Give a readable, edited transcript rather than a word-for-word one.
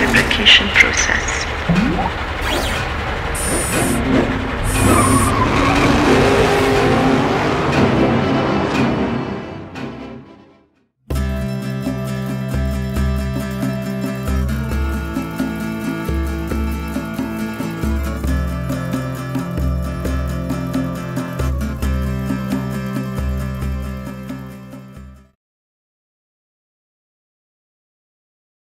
replication process.